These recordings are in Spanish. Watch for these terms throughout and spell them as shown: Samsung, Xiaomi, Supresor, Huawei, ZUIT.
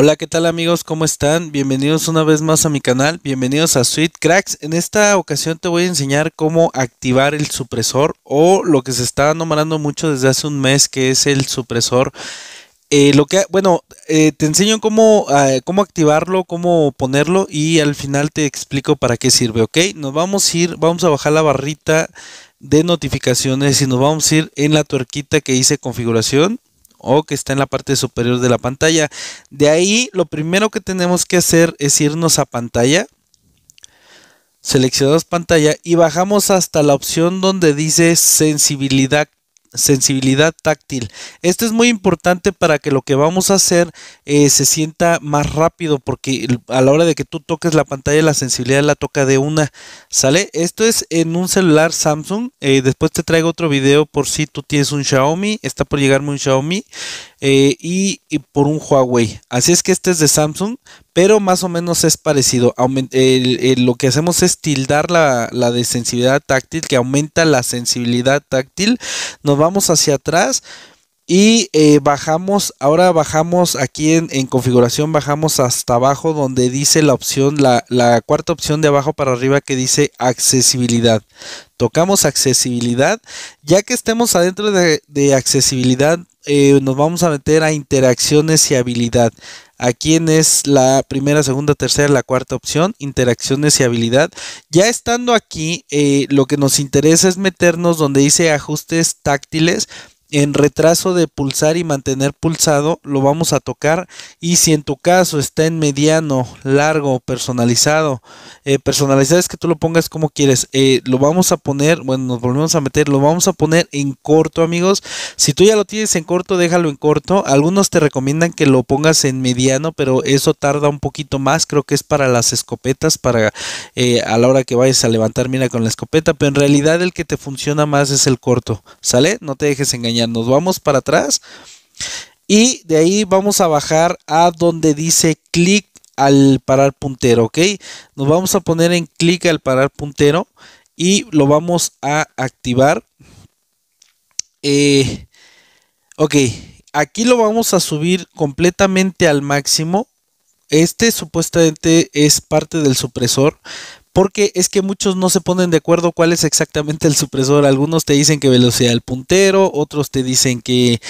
Hola, ¿qué tal amigos? ¿Cómo están? Bienvenidos una vez más a mi canal, bienvenidos a ZUIT Cracks. En esta ocasión te voy a enseñar cómo activar el supresor o lo que se está nombrando mucho desde hace un mes, que es el supresor. Te enseño cómo activarlo, cómo ponerlo y al final te explico para qué sirve, ¿ok? Vamos a bajar la barrita de notificaciones y nos vamos a ir en la tuerquita que dice configuración o que está en la parte superior de la pantalla. De ahí lo primero que tenemos que hacer es irnos a pantalla, seleccionamos pantalla y bajamos hasta la opción donde dice sensibilidad táctil. Esto es muy importante para que lo que vamos a hacer se sienta más rápido, porque a la hora de que tú toques la pantalla la sensibilidad la toca de una, ¿sale? Esto es en un celular Samsung. Después te traigo otro video por si tú tienes un Xiaomi, está por llegarme un Xiaomi y por un Huawei, así es que este es de Samsung, pero más o menos es parecido. Lo que hacemos es tildar la de sensibilidad táctil, que aumenta la sensibilidad táctil. Nos vamos hacia atrás y bajamos aquí en configuración, bajamos hasta abajo donde dice la opción, la cuarta opción de abajo para arriba que dice accesibilidad. Tocamos accesibilidad. Ya que estemos adentro de accesibilidad, nos vamos a meter a interacciones y habilidad. Aquí es la primera, segunda, tercera, la cuarta opción, interacciones y habilidad. Ya estando aquí, lo que nos interesa es meternos donde dice ajustes táctiles. En retraso de pulsar y mantener pulsado lo vamos a tocar, y si en tu caso está en mediano, largo, personalizado, personalizado es que tú lo pongas como quieres, lo vamos a poner, lo vamos a poner en corto, amigos. Si tú ya lo tienes en corto, déjalo en corto. Algunos te recomiendan que lo pongas en mediano, pero eso tarda un poquito más, creo que es para las escopetas, para a la hora que vayas a levantar mira con la escopeta, pero en realidad el que te funciona más es el corto, ¿sale? No te dejes engañar. Nos vamos para atrás y de ahí vamos a bajar a donde dice clic al parar puntero, ok. Nos vamos a poner en clic al parar puntero y lo vamos a activar. Ok, aquí lo vamos a subir completamente al máximo. Este supuestamente es parte del supresor, porque es que muchos no se ponen de acuerdo cuál es exactamente el supresor. Algunos te dicen que velocidad del puntero, otros te dicen que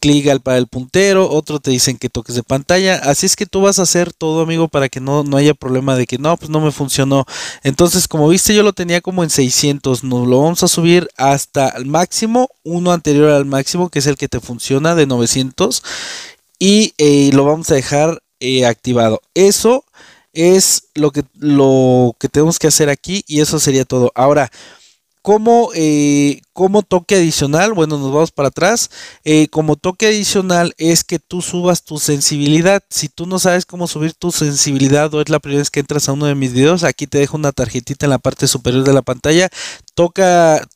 clic para el puntero, otros te dicen que toques de pantalla. Así es que tú vas a hacer todo, amigo, para que no haya problema de que no, pues no me funcionó. Entonces, como viste, yo lo tenía como en 600. Nos lo vamos a subir hasta el máximo, uno anterior al máximo, que es el que te funciona, de 900. Y lo vamos a dejar activado. Eso es lo que tenemos que hacer aquí, y eso sería todo. Ahora, como toque adicional, nos vamos para atrás. Como toque adicional es que tú subas tu sensibilidad. Si tú no sabes cómo subir tu sensibilidad o es la primera vez que entras a uno de mis videos, aquí te dejo una tarjetita en la parte superior de la pantalla.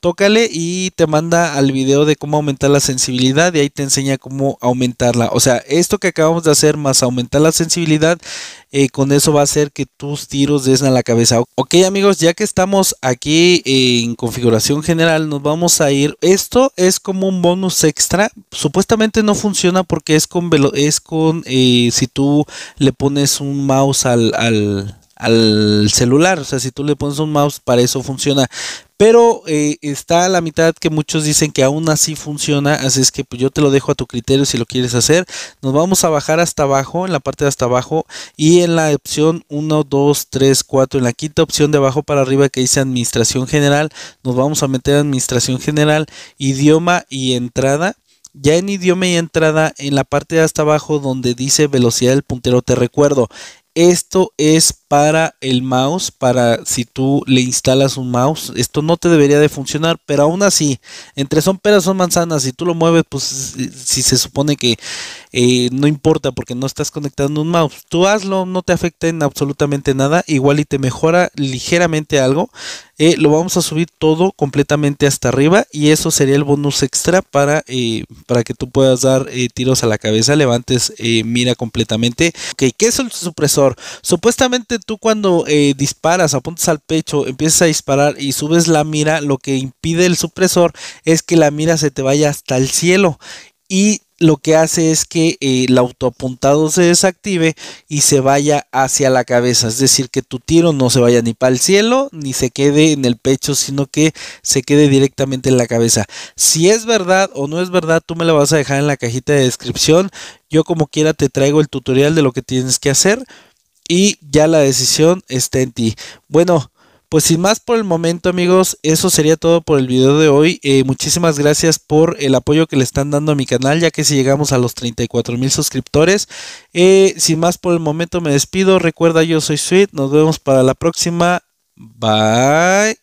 Tócale y te manda al video de cómo aumentar la sensibilidad, y ahí te enseña cómo aumentarla. O sea, esto que acabamos de hacer más aumentar la sensibilidad, con eso va a hacer que tus tiros des a la cabeza. Ok amigos, ya que estamos aquí en configuración general, nos vamos a ir. Esto es como un bonus extra. Supuestamente no funciona porque si tú le pones un mouse al celular, o sea, si tú le pones un mouse, para eso funciona, pero está a la mitad, que muchos dicen que aún así funciona. Así es que pues yo te lo dejo a tu criterio si lo quieres hacer. Nos vamos a bajar hasta abajo, en la parte de hasta abajo, y en la opción 1, 2, 3, 4, en la quinta opción de abajo para arriba que dice administración general, nos vamos a meter a administración general, idioma y entrada. Ya en idioma y entrada, en la parte de hasta abajo donde dice velocidad del puntero, te recuerdo, esto es para el mouse, para si tú le instalas un mouse. Esto no te debería de funcionar, pero aún así, entre son peras son manzanas. Si tú lo mueves, pues si se supone que no importa porque no estás conectando un mouse. Tú hazlo, no te afecta en absolutamente nada. Igual y te mejora ligeramente algo. Lo vamos a subir todo completamente hasta arriba, y eso sería el bonus extra para que tú puedas dar tiros a la cabeza, levantes mira completamente. Ok, ¿qué es el supresor? Supuestamente tú cuando disparas, apuntas al pecho, empiezas a disparar y subes la mira, lo que impide el supresor es que la mira se te vaya hasta el cielo, y lo que hace es que el autoapuntado se desactive y se vaya hacia la cabeza, es decir, que tu tiro no se vaya ni para el cielo ni se quede en el pecho, sino que se quede directamente en la cabeza. Si es verdad o no es verdad, tú me la vas a dejar en la cajita de descripción. Yo como quiera te traigo el tutorial de lo que tienes que hacer y ya la decisión está en ti. Bueno, pues sin más por el momento, amigos, eso sería todo por el video de hoy. Muchísimas gracias por el apoyo que le están dando a mi canal, ya que si llegamos a los 34,000 suscriptores. Sin más por el momento me despido. Recuerda, yo soy ZUIT. Nos vemos para la próxima. Bye.